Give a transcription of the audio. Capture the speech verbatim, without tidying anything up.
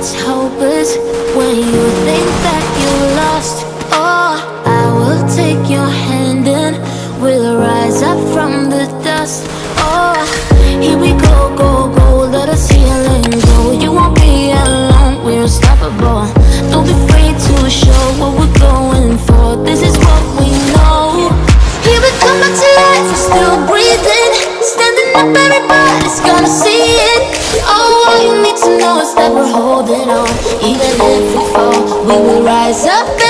it's hopeless when you think that you lost. Oh, I will take your hand and we'll rise up from the dust. Oh, here we go, go, go, let us heal and go. You won't be alone, we're unstoppable. Don't be afraid to show what we're going for. This is what we know. Here we come back to life, we're still breathing. Standing up, everybody's gonna see it. Oh, all you need to know is that we're holding on. Even if we fall, we will rise up and